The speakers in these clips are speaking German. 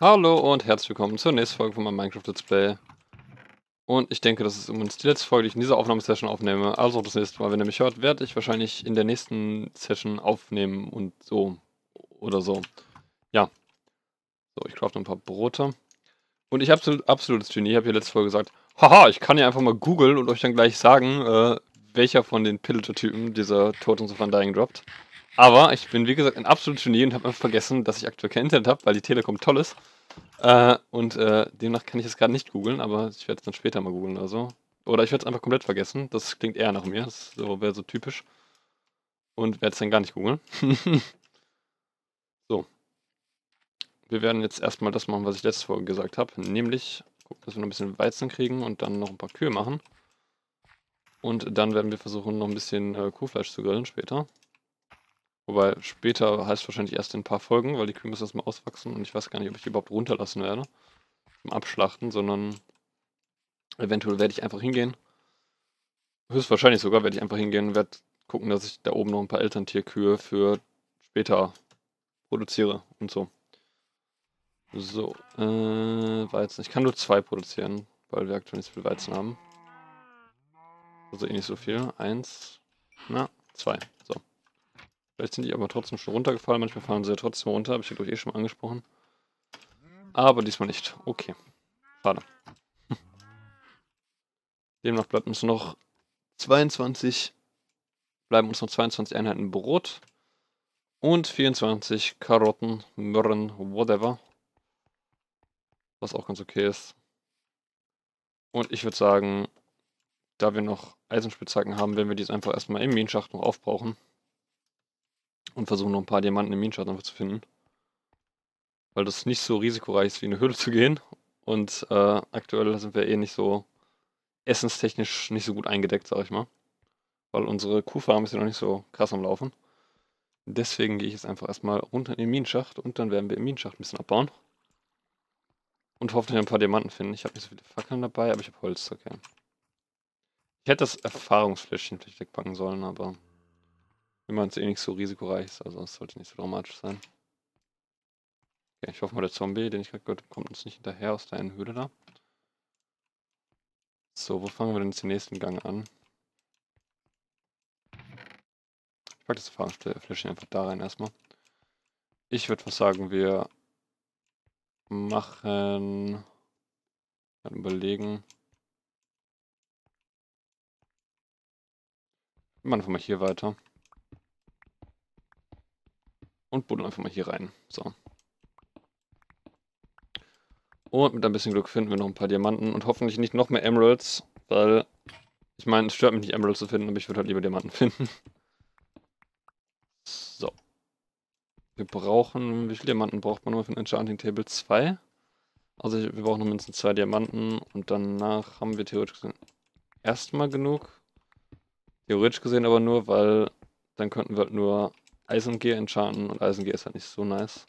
Hallo und herzlich willkommen zur nächsten Folge von meinem Minecraft Let's Play. Und ich denke, das ist übrigens die letzte Folge, die ich in dieser Aufnahmesession aufnehme. Also das nächste Mal, wenn ihr mich hört, werde ich wahrscheinlich in der nächsten Session aufnehmen und so. Oder so. Ja. So, ich craft noch ein paar Brote. Und ich habe absolutes Genie. Ich habe hier letzte Folge gesagt, haha, ich kann ja einfach mal googeln und euch dann gleich sagen, welcher von den Pillager-Typen dieser Totems of Undying droppt. Aber ich bin, wie gesagt, ein absolutes Genie und habe einfach vergessen, dass ich aktuell kein Internet habe, weil die Telekom toll ist. Demnach kann ich es gerade nicht googeln, aber ich werde es dann später mal googeln oder so. Oder ich werde es einfach komplett vergessen. Das klingt eher nach mir. Das wäre so typisch. Und werde es dann gar nicht googeln. So. Wir werden jetzt erstmal das machen, was ich letzte Folge gesagt habe. Nämlich gucken, dass wir noch ein bisschen Weizen kriegen und dann noch ein paar Kühe machen. Und dann werden wir versuchen, noch ein bisschen Kuhfleisch zu grillen später. Wobei später heißt wahrscheinlich erst in ein paar Folgen, weil die Kühe müssen erstmal auswachsen und ich weiß gar nicht, ob ich die überhaupt runterlassen werde zum Abschlachten, sondern eventuell werde ich einfach hingehen. Höchstwahrscheinlich sogar werde ich einfach hingehen und werde gucken, dass ich da oben noch ein paar Elterntierkühe für später produziere und so. So, Weizen. Ich kann nur 2 produzieren, weil wir aktuell nicht so viel Weizen haben. Also eh nicht so viel. 1, 2. So. Vielleicht sind die aber trotzdem schon runtergefallen. Manchmal fallen sie ja trotzdem runter. Habe ich glaube ich eh schon mal angesprochen. Aber diesmal nicht. Okay. Schade. Demnach bleiben uns noch 22 Einheiten Brot. Und 24 Karotten, Möhren, whatever. Was auch ganz okay ist. Und ich würde sagen, da wir noch Eisenspitzhacken haben, werden wir dies einfach erstmal im Minenschacht noch aufbrauchen. Und versuchen noch ein paar Diamanten im Minenschacht einfach zu finden. Weil das nicht so risikoreich ist, wie in eine Höhle zu gehen. Und aktuell sind wir eh nicht so essenstechnisch nicht so gut eingedeckt, sag ich mal. Weil unsere Kuhfarm ist ja noch nicht so krass am Laufen. Deswegen gehe ich jetzt einfach erstmal runter in den Minenschacht und dann werden wir im Minenschacht ein bisschen abbauen. Und hoffentlich ein paar Diamanten finden. Ich habe nicht so viele Fackeln dabei, aber ich habe Holz, okay. Ich hätte das Erfahrungsfläschchen vielleicht wegpacken sollen, aber wenn man es eh nicht so risikoreich ist, also es sollte nicht so dramatisch sein. Okay, ich hoffe mal, der Zombie, den ich gerade gehört habe, kommt uns nicht hinterher aus der einen Höhle da. So, wo fangen wir denn jetzt den nächsten Gang an? Ich packe das Erfahrungsfläschchen einfach da rein erstmal. Ich würde was sagen, wir machen. Mal überlegen. Wir machen einfach mal hier weiter. Und buddeln einfach mal hier rein. So. Und mit ein bisschen Glück finden wir noch ein paar Diamanten und hoffentlich nicht noch mehr Emeralds, weil ich meine, es stört mich nicht, Emeralds zu finden, aber ich würde halt lieber Diamanten finden. So. Wir brauchen, wie viele Diamanten braucht man noch für ein Enchanting Table? 2. Also wir brauchen noch mindestens 2 Diamanten und danach haben wir theoretisch gesehen erstmal genug. Theoretisch gesehen aber nur, weil dann könnten wir halt nur Eisengear enchanten und Eisengear ist halt nicht so nice.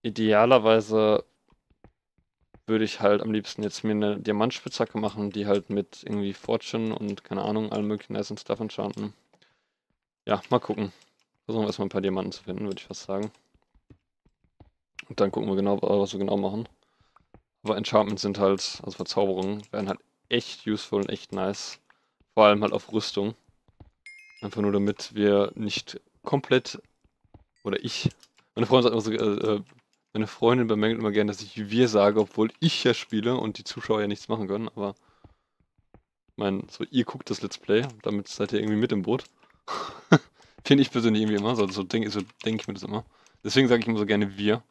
Idealerweise würde ich halt am liebsten jetzt mir eine Diamantspitzhacke machen, die halt mit irgendwie Fortune und keine Ahnung, allen möglichen nice Stuff enchanten. Ja, mal gucken. Versuchen wir erstmal ein paar Diamanten zu finden, würde ich fast sagen. Und dann gucken wir genau, was wir genau machen. Aber Enchantments sind halt, also Verzauberungen, werden halt echt useful und echt nice. Vor allem halt auf Rüstung. Einfach nur damit wir nicht komplett, oder ich, meine Freundin sagt immer so, meine Freundin bemängelt immer gerne, dass ich wir sage, obwohl ich ja spiele und die Zuschauer ja nichts machen können, aber ich meine, so ihr guckt das Let's Play, damit seid ihr irgendwie mit im Boot. Finde ich persönlich irgendwie immer, so denk ich mir das immer. Deswegen sage ich immer so gerne wir.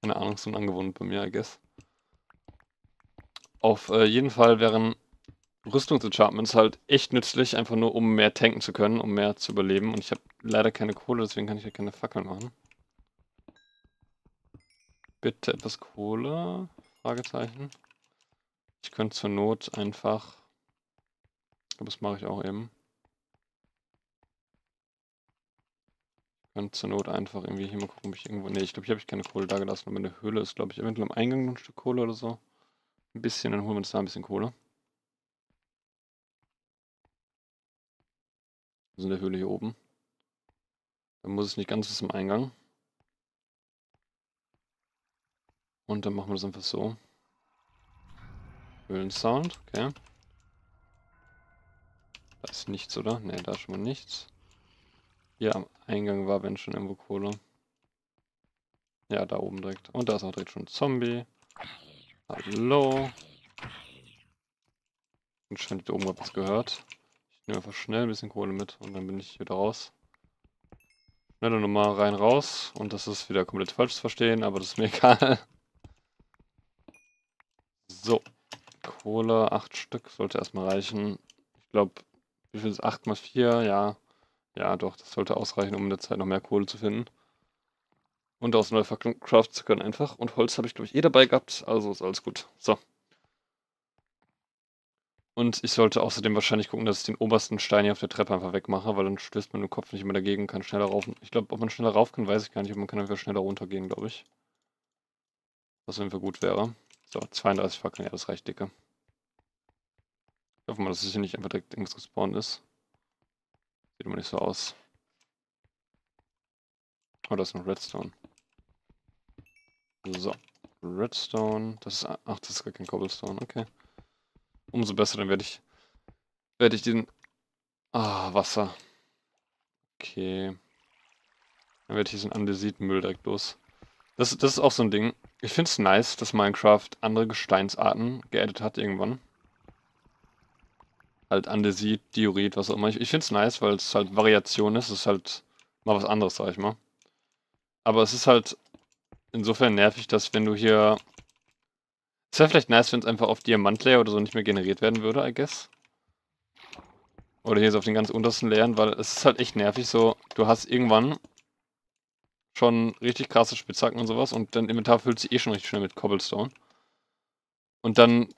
Keine Ahnung, ist unangewohnt bei mir, I guess. Auf jeden Fall wären Rüstungsenchantments halt echt nützlich, einfach nur um mehr tanken zu können, um mehr zu überleben. Und ich habe leider keine Kohle, deswegen kann ich ja keine Fackeln machen. Bitte etwas Kohle? Fragezeichen. Ich könnte zur Not einfach. Aber das mache ich auch eben. Ich könnte zur Not einfach irgendwie hier mal gucken, ob ich irgendwo. Ne, ich glaube, hier habe ich keine Kohle da gelassen, aber in der Höhle ist, glaube ich, eventuell am Eingang noch ein Stück Kohle oder so. Ein bisschen, dann holen wir uns da ein bisschen Kohle. In der Höhle hier oben. Dann muss ich nicht ganz bis zum Eingang. Und dann machen wir das einfach so. Höhlensound, okay. Da ist nichts, oder? Ne, da ist schon mal nichts. Hier am Eingang war wenn schon irgendwo Kohle. Ja, da oben direkt. Und da ist auch direkt schon ein Zombie. Hallo. Und scheint da oben was gehört. Ich nehme einfach schnell ein bisschen Kohle mit und dann bin ich wieder raus. Schnelle Nummer rein, raus. Und das ist wieder komplett falsch zu verstehen, aber das ist mir egal. So, Kohle, 8 Stück, sollte erstmal reichen. Ich glaube, wie viel ist 8 mal 4? Ja, ja doch, das sollte ausreichen, um in der Zeit noch mehr Kohle zu finden. Und aus neu craften zu können einfach. Und Holz habe ich, glaube ich, eh dabei gehabt, also ist alles gut. So. Und ich sollte außerdem wahrscheinlich gucken, dass ich den obersten Stein hier auf der Treppe einfach wegmache, weil dann stößt man den Kopf nicht mehr dagegen und kann schneller rauf. Ich glaube, ob man schneller rauf kann, weiß ich gar nicht, aber man kann einfach schneller runtergehen, glaube ich. Was irgendwie gut wäre. So, 32 Fackeln, ja, das reicht dicke. Ich hoffe mal, dass es hier nicht einfach direkt irgendwas gespawnt ist. Sieht immer nicht so aus. Oh, da ist noch Redstone. So, Redstone. Das ist, ach, das ist gar kein Cobblestone, okay. Umso besser, dann werde ich den... Ah, Wasser. Okay. Dann werde ich diesen Andesitmüll direkt los. Das ist auch so ein Ding. Ich finde es nice, dass Minecraft andere Gesteinsarten geaddet hat irgendwann. Halt Andesit, Diorit, was auch immer. Ich finde es nice, weil es halt Variation ist. Es ist halt mal was anderes, sag ich mal. Aber es ist halt insofern nervig, dass wenn du hier... Es wäre vielleicht nice, wenn es einfach auf Diamant-Layer oder so nicht mehr generiert werden würde, I guess. Oder hier so auf den ganz untersten Layern, weil es ist halt echt nervig so, du hast irgendwann schon richtig krasse Spitzhacken und sowas und dein Inventar füllt sich eh schon richtig schnell mit Cobblestone. Und dann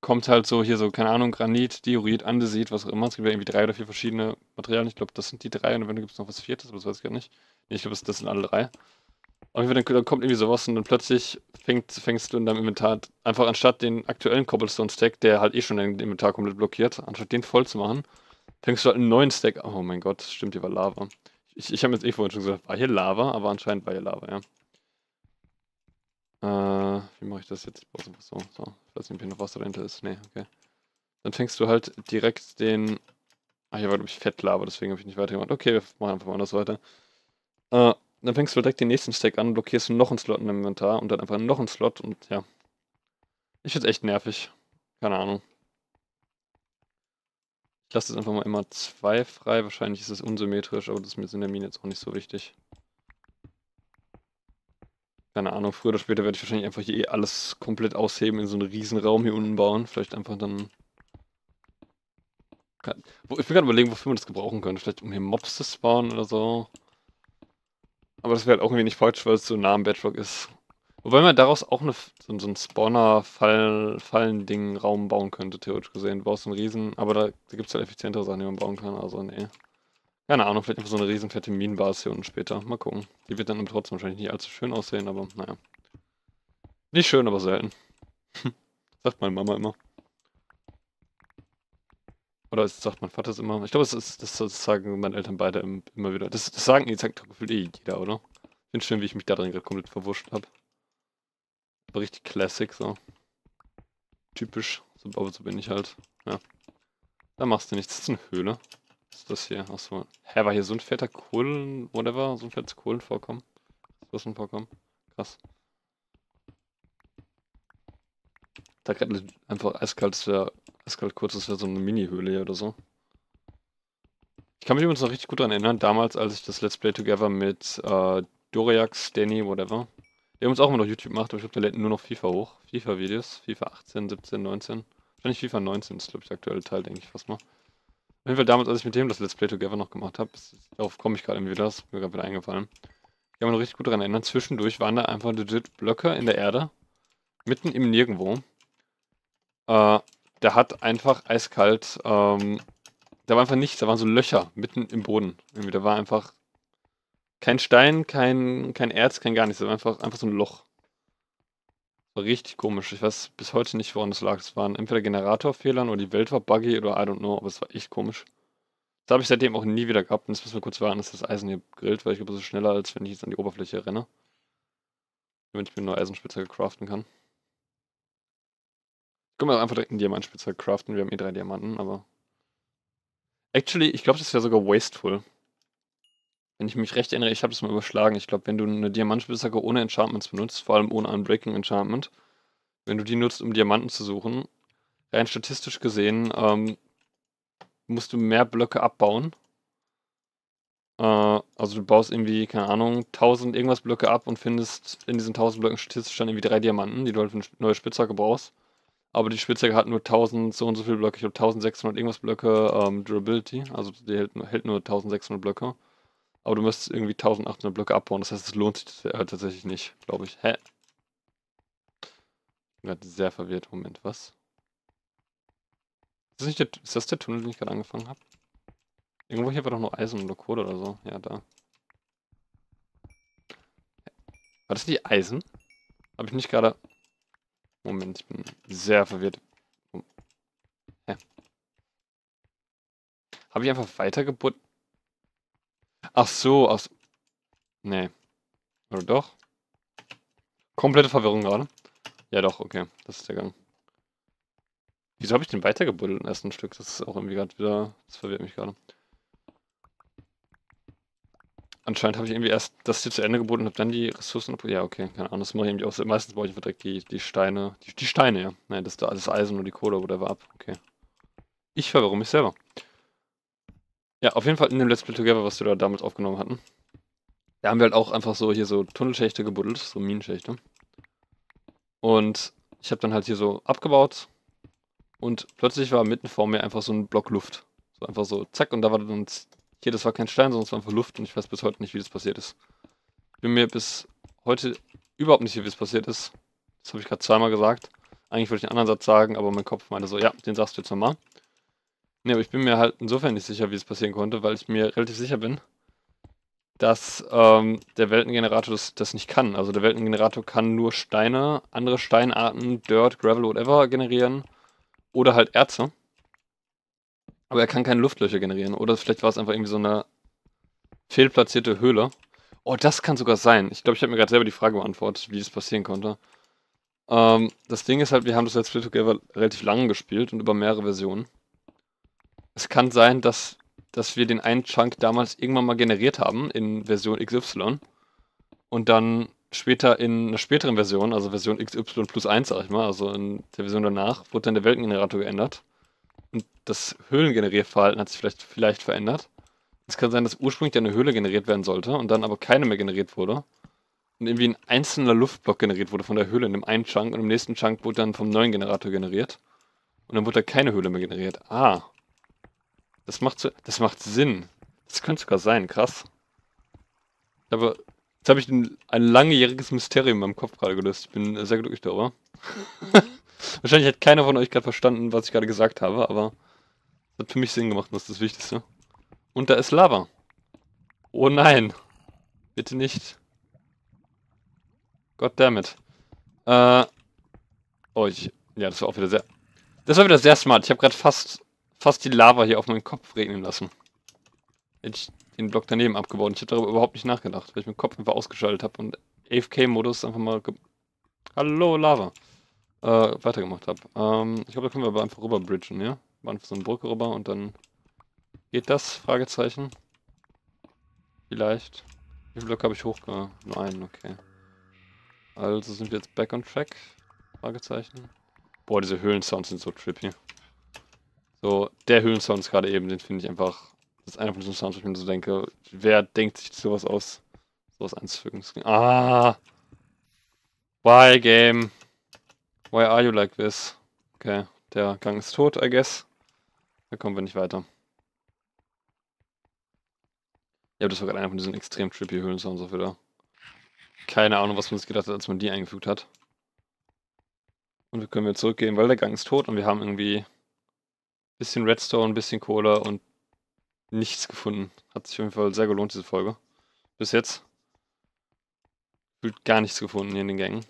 kommt halt so hier so, keine Ahnung, Granit, Diorit, Andesit, was auch immer. Es gibt ja irgendwie 3 oder 4 verschiedene Materialien. Ich glaube, das sind die 3 und dann gibt es noch was Viertes, aber das weiß ich gar nicht. Nee, ich glaube, das sind alle 3. Auf jeden Fall, dann kommt irgendwie sowas und dann plötzlich fängst du in deinem Inventar einfach anstatt den aktuellen Cobblestone-Stack, der halt eh schon dein Inventar komplett blockiert, anstatt den voll zu machen, fängst du halt einen neuen Stack. Oh mein Gott, stimmt, hier war Lava. Ich habe jetzt eh vorhin schon gesagt, war hier Lava, aber anscheinend war hier Lava, ja. Wie mache ich das jetzt? Ich brauche so, ich weiß nicht, ob hier noch Wasser dahinter ist. Nee, okay. Dann fängst du halt direkt den... Ach, hier war, glaube ich, Fettlava, deswegen habe ich nicht weitergemacht. Okay, wir machen einfach mal anders weiter. Dann fängst du direkt den nächsten Stack an, blockierst noch einen Slot in deinem Inventar und dann einfach noch einen Slot und ja. Ich find's echt nervig. Keine Ahnung. Ich lasse jetzt einfach mal immer 2 frei. Wahrscheinlich ist es unsymmetrisch, aber das ist mir in der Mine jetzt auch nicht so wichtig. Keine Ahnung, früher oder später werde ich wahrscheinlich einfach hier eh alles komplett ausheben, in so einen riesen Raum hier unten bauen. Vielleicht einfach dann... Ich bin gerade überlegen, wofür man das gebrauchen könnte. Vielleicht um hier Mobs zu spawnen oder so. Aber das wäre halt auch irgendwie nicht falsch, weil es so nah am Bedrock ist. Wobei man daraus auch so ein Spawner-Fallen-Ding-Raum bauen könnte, theoretisch gesehen. Du brauchst einen riesen, aber da gibt es halt effizientere Sachen, die man bauen kann, also nee. Keine Ahnung, vielleicht einfach so eine riesen fette Minenbasis hier unten später. Mal gucken. Die wird dann trotzdem wahrscheinlich nicht allzu schön aussehen, aber naja. Nicht schön, aber selten. Sagt meine Mama immer. Oder sagt mein Vater es immer. Ich glaube, das sagen meine Eltern beide immer wieder. Das sagen die sagt gefühlt eh jeder, oder? Ich finde schön, wie ich mich da drin gerade komplett verwurscht habe. Aber richtig classic, so. Typisch. So, aber so bin ich halt. Ja. Da machst du nichts. Das ist eine Höhle. Was ist das hier? Achso. Hä, war hier so ein fetter Kohlen, whatever? So ein fettes Kohlenvorkommen? Ressourcenvorkommen? Krass. Da gerade einfach eiskalt kurz, das wäre so eine Mini-Höhle hier oder so. Ich kann mich übrigens noch richtig gut daran erinnern, damals, als ich das Let's Play Together mit Doriax, Danny, whatever. Wir haben uns auch immer noch YouTube gemacht, aber ich glaube, der lädt nur noch FIFA hoch. FIFA-Videos, FIFA 18, 17, 19. Wahrscheinlich FIFA 19 ist, glaube ich, der aktuelle Teil, denke ich fast mal. Auf jeden Fall damals, als ich mit dem das Let's Play Together noch gemacht habe, darauf komme ich gerade wieder, das ist mir gerade wieder eingefallen. Ich kann mich noch richtig gut daran erinnern, zwischendurch waren da einfach legit Blöcke in der Erde, mitten im Nirgendwo. Der hat einfach eiskalt, da war einfach nichts, da waren so Löcher mitten im Boden. Irgendwie, da war einfach kein Stein, kein Erz, kein gar nichts, da war einfach so ein Loch. War richtig komisch, ich weiß bis heute nicht, woran das lag. Es waren entweder Generatorfehlern oder die Welt war buggy oder I don't know, aber es war echt komisch. Das habe ich seitdem auch nie wieder gehabt und jetzt müssen wir kurz warten, dass das Eisen hier grillt, weil ich glaube, das ist schneller, als wenn ich jetzt an die Oberfläche renne. Wenn ich mir nur Eisenspitze craften kann. Können wir einfach direkt einen Diamantspitze craften. Wir haben eh 3 Diamanten, aber... Actually, ich glaube, das wäre sogar wasteful. Wenn ich mich recht erinnere, ich habe das mal überschlagen. Ich glaube, wenn du eine Diamantspitzhacke ohne Enchantments benutzt, vor allem ohne Unbreaking Enchantment, wenn du die nutzt, um Diamanten zu suchen, rein statistisch gesehen, musst du mehr Blöcke abbauen. Also du baust irgendwie, keine Ahnung, 1000 irgendwas Blöcke ab und findest in diesen 1000 Blöcken statistisch dann irgendwie 3 Diamanten, die du halt für eine neue Spitzhacke brauchst. Aber die Spitzhacke hat nur 1000 so und so viele Blöcke, ich glaube 1600 irgendwas Blöcke Durability, also die hält nur 1600 Blöcke. Aber du müsstest irgendwie 1800 Blöcke abbauen, das heißt, es lohnt sich tatsächlich nicht, glaube ich. Hä? Ich bin gerade sehr verwirrt. Moment, was? Ist das, ist das der Tunnel, den ich gerade angefangen habe? Irgendwo hier war doch noch Eisen oder Kohle oder so. Ja, da. War das die Eisen? Habe ich nicht gerade... Moment, ich bin sehr verwirrt. Hä? Habe ich einfach weitergebohrt? Ach so, ach so. Nee. Oder doch? Komplette Verwirrung gerade. Ja doch, okay. Das ist der Gang. Wieso habe ich den weitergebuddelt im ersten Stück? Das ist auch irgendwie gerade wieder... Das verwirrt mich gerade. Anscheinend habe ich irgendwie erst das hier zu Ende gebuddelt und habe dann die Ressourcen... Ja, okay. Keine Ahnung. Das mache ich irgendwie auch so. Meistens baue ich einfach direkt die Steine... Die Steine, ja. Nein, das ist alles Eisen und die Kohle oder whatever ab. Okay. Ich verwirre mich selber. Ja, auf jeden Fall in dem Let's Play Together, was wir da damals aufgenommen hatten. Da haben wir halt auch einfach so hier so Tunnelschächte gebuddelt, so Minenschächte. Und ich habe dann halt hier so abgebaut und plötzlich war mitten vor mir einfach so ein Block Luft. So einfach so zack und da war dann, hier das war kein Stein, sondern es war einfach Luft und ich weiß bis heute nicht, wie das passiert ist. Ich bin mir bis heute überhaupt nicht sicher, wie es passiert ist. Das habe ich gerade zweimal gesagt. Eigentlich wollte ich einen anderen Satz sagen, aber mein Kopf meinte so, ja, den sagst du jetzt nochmal. Ne, aber ich bin mir halt insofern nicht sicher, wie es passieren konnte, weil ich mir relativ sicher bin, dass der Weltengenerator das nicht kann. Also der Weltengenerator kann nur Steine, andere Steinarten, Dirt, Gravel, whatever generieren oder halt Erze. Aber er kann keine Luftlöcher generieren. Oder vielleicht war es einfach irgendwie so eine fehlplatzierte Höhle. Oh, das kann sogar sein. Ich glaube, ich habe mir gerade selber die Frage beantwortet, wie das passieren konnte. Das Ding ist halt, wir haben das Let's Play Together relativ lange gespielt und über mehrere Versionen. Es kann sein, dass wir den einen Chunk damals irgendwann mal generiert haben in Version XY und dann später in einer späteren Version, also Version XY+1, sag ich mal, also in der Version danach, wurde dann der Weltengenerator geändert und das Höhlengenerierverhalten hat sich vielleicht verändert. Es kann sein, dass ursprünglich eine Höhle generiert werden sollte und dann aber keine mehr generiert wurde und irgendwie ein einzelner Luftblock generiert wurde von der Höhle in dem einen Chunk und im nächsten Chunk wurde dann vom neuen Generator generiert und dann wurde da keine Höhle mehr generiert. Ah! Das macht Sinn. Das könnte sogar sein, krass. Aber jetzt habe ich ein langjähriges Mysterium in meinem Kopf gerade gelöst. Ich bin sehr glücklich darüber. Wahrscheinlich hat keiner von euch gerade verstanden, was ich gerade gesagt habe, aber das hat für mich Sinn gemacht und das ist das Wichtigste. Und da ist Lava. Oh nein. Bitte nicht. Goddammit. Ja, das war auch wieder sehr... Das war wieder sehr smart. Ich habe gerade fast die Lava hier auf meinen Kopf regnen lassen. Hätte ich den Block daneben abgebaut. Ich habe darüber überhaupt nicht nachgedacht, weil ich meinen Kopf einfach ausgeschaltet habe und AFK-Modus einfach mal... Hallo, Lava! Weitergemacht habe. Ich glaube, da können wir aber einfach rüber bridgen, ja? War einfach so eine Brücke rüber und dann... Geht das? Fragezeichen. Vielleicht. Wie viel Block habe ich hochge... Nur einen, okay. Also sind wir jetzt back on track? Fragezeichen. Boah, diese Höhlensounds sind so trippy. So, der Höhlensound gerade eben, den finde ich einfach, das ist einer von diesen Sounds, wo ich mir so denke, wer denkt sich sowas aus, sowas einzufügen? Ah! Why, Game? Why are you like this? Okay, der Gang ist tot, I guess. Da kommen wir nicht weiter. Ja, das war gerade einer von diesen extrem trippy Höhlensounds auch wieder. Keine Ahnung, was man sich gedacht hat, als man die eingefügt hat. Und wir können wieder zurückgehen, weil der Gang ist tot und wir haben irgendwie... Bisschen Redstone, bisschen Kohle und nichts gefunden. Hat sich auf jeden Fall sehr gelohnt, diese Folge. Bis jetzt. Fühlt gar nichts gefunden hier in den Gängen.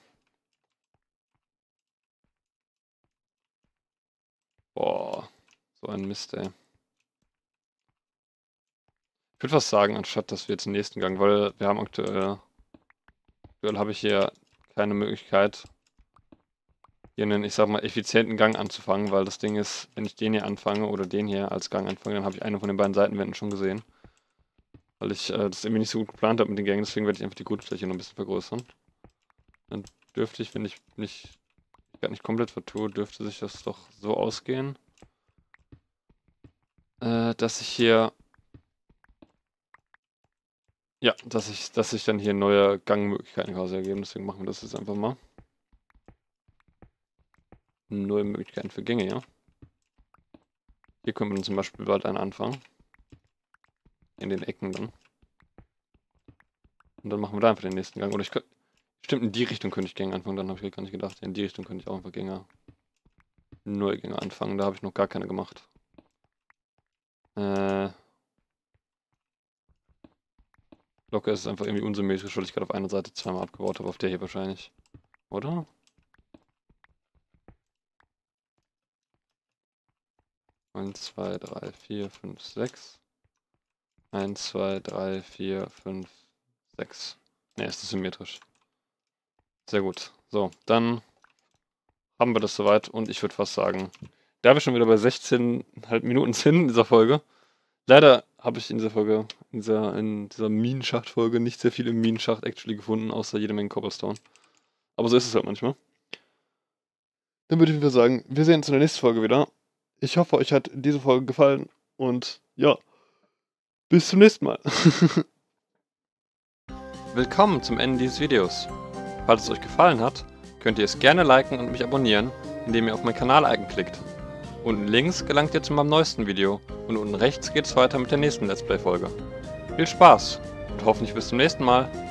Boah, so ein Mist, ey. Ich würde fast sagen, anstatt dass wir jetzt den nächsten Gang, weil wir haben aktuell habe ich hier keine Möglichkeit, hier einen, ich sag mal, effizienten Gang anzufangen, weil das Ding ist, wenn ich den hier anfange oder den hier als Gang anfange, dann habe ich eine von den beiden Seitenwänden schon gesehen. Weil ich das irgendwie nicht so gut geplant habe mit den Gängen, deswegen werde ich einfach die Grundfläche noch ein bisschen vergrößern. Dann dürfte ich, wenn ich mich gar nicht komplett vertue, dürfte sich das doch so ausgehen, dass ich hier, ja, dass sich dann hier neue Gangmöglichkeiten quasi ergeben. Deswegen machen wir das jetzt einfach mal. Neue Möglichkeiten für Gänge, ja. Hier können wir dann zum Beispiel bald einen anfangen. In den Ecken dann. Und dann machen wir da einfach den nächsten Gang. Oder ich könnte, stimmt, in die Richtung könnte ich Gänge anfangen. Dann habe ich gar nicht gedacht. In die Richtung könnte ich auch einfach Gänge, neue Gänge anfangen. Da habe ich noch gar keine gemacht. Locker ist es einfach irgendwie unsymmetrisch, weil ich gerade auf einer Seite zweimal abgebaut habe, auf der hier wahrscheinlich. Oder? Eins, zwei, drei, vier, fünf, sechs. 1, 2, 3, 4, 5, 6. Ne, es ist symmetrisch. Sehr gut. So, dann haben wir das soweit und ich würde fast sagen, da wir schon wieder bei 16,5 Minuten sind in dieser Folge. Leider habe ich in dieser Folge, in dieser Minenschacht-Folge nicht sehr viel im Minenschacht actually gefunden, außer jede Menge Cobblestone. Aber so ist es halt manchmal. Dann würde ich wieder sagen, wir sehen uns in der nächsten Folge wieder. Ich hoffe, euch hat diese Folge gefallen und ja. Bis zum nächsten Mal. Willkommen zum Ende dieses Videos. Falls es euch gefallen hat, könnt ihr es gerne liken und mich abonnieren, indem ihr auf mein Kanal-Icon klickt. Unten links gelangt ihr zu meinem neuesten Video und unten rechts geht's weiter mit der nächsten Let's Play-Folge. Viel Spaß und hoffentlich bis zum nächsten Mal.